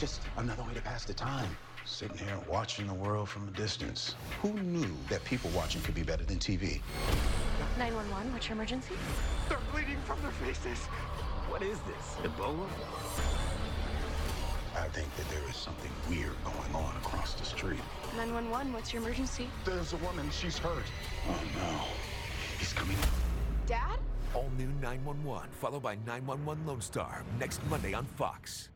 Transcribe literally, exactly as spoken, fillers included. was just another way to pass the time. Sitting here watching the world from a distance. Who knew that people watching could be better than T V? nine one one, what's your emergency? They're bleeding from their faces. What is this, Ebola? I think that there is something weird going on across the street. nine one one, what's your emergency? There's a woman, she's hurt. Oh no, he's coming. Dad? All new nine one one, followed by nine one one Lone Star, next Monday on Fox.